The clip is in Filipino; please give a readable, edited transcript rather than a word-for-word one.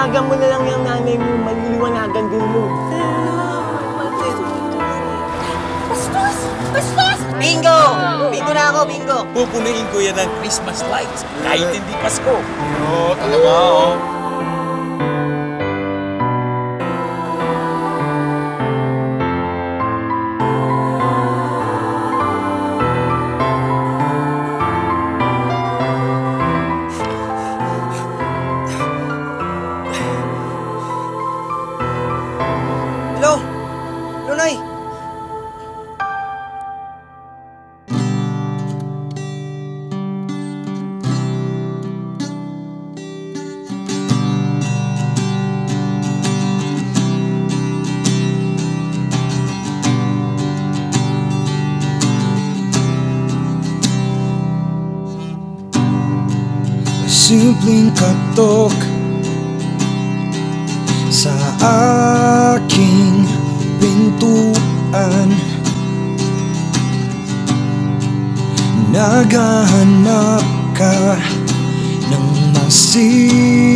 Liwanagan mo na lang yung nanay mo. Maliliwanagan din mo. Bastos! Bastos! Bingo! Bingo na ako, bingo! Pupunuin ko yan ng Christmas lights kahit hindi Pasko. Oo, talaga, oo. Simpleng katok sa aking pintuan, naghahanap ka ng masin.